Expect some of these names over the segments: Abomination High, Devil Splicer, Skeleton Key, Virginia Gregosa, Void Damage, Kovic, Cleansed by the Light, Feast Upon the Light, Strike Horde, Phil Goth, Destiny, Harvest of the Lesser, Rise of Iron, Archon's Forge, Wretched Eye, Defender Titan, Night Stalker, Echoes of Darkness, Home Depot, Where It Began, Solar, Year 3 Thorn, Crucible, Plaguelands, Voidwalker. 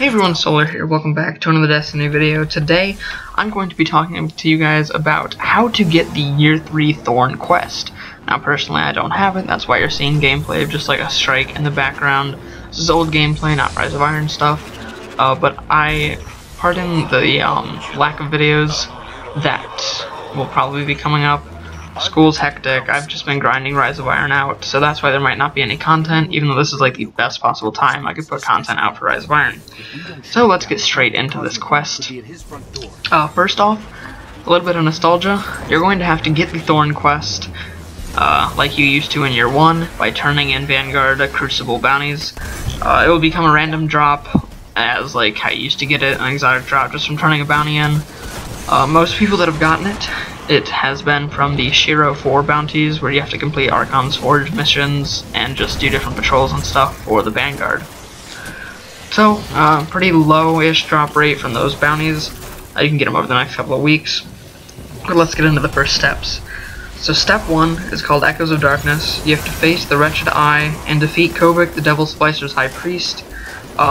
Hey everyone, Solar here, welcome back to another Destiny video. Today, I'm going to be talking to you guys about how to get the Year 3 Thorn quest. Now personally, I don't have it, that's why you're seeing gameplay of just like a strike in the background. This is old gameplay, not Rise of Iron stuff, but I pardon the lack of videos that will probably be coming up. School's hectic, I've just been grinding Rise of Iron out, so that's why there might not be any content, even though this is like the best possible time I could put content out for Rise of Iron. So let's get straight into this quest. First off, a little bit of nostalgia. You're going to have to get the Thorn quest like you used to in Year 1 by turning in Vanguard Crucible bounties. It will become a random drop as like how you used to get it, an exotic drop just from turning a bounty in. Most people that have gotten it, it has been from the Shiro 4 bounties, where you have to complete Archon's Forge missions and just do different patrols and stuff for the Vanguard. So, pretty low-ish drop rate from those bounties. You can get them over the next couple of weeks. But let's get into the first steps. So step 1 is called Echoes of Darkness. You have to face the Wretched Eye and defeat Kovic, the Devil Splicer's High Priest.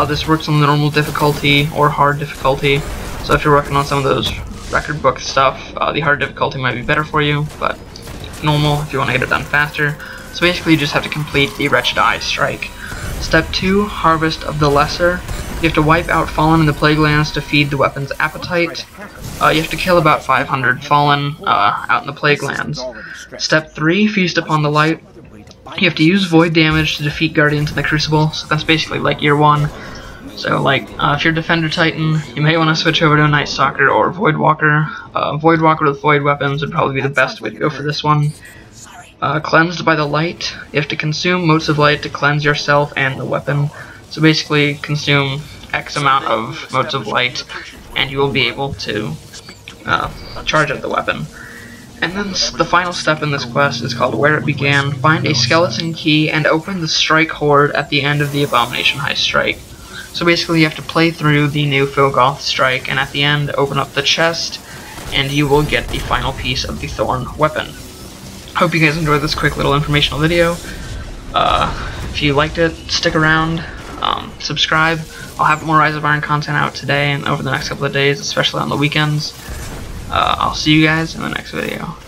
This works on the normal difficulty or hard difficulty, so if you're working on some of those record book stuff, the hard difficulty might be better for you, but normal if you want to get it done faster. So basically you just have to complete the Wretched Eye strike. Step 2, Harvest of the Lesser. You have to wipe out Fallen in the Plaguelands to feed the weapon's appetite. You have to kill about 500 Fallen out in the Plaguelands. Step 3, Feast Upon the Light. You have to use Void Damage to defeat Guardians in the Crucible, so that's basically like Year 1. So, like, if you're Defender Titan, you may want to switch over to a Night Stalker or Voidwalker. Voidwalker with Void weapons would probably be the best way to go for this one. Cleansed by the Light. You have to consume motes of light to cleanse yourself and the weapon. So basically, consume X amount of motes of light, and you will be able to charge up the weapon. And then the final step in this quest is called Where It Began. Find a Skeleton Key and open the Strike Horde at the end of the Abomination High strike. So basically you have to play through the new Phil Goth strike, and at the end open up the chest, and you will get the final piece of the Thorn weapon. Hope you guys enjoyed this quick little informational video. If you liked it, stick around, subscribe. I'll have more Rise of Iron content out today and over the next couple of days, especially on the weekends. I'll see you guys in the next video.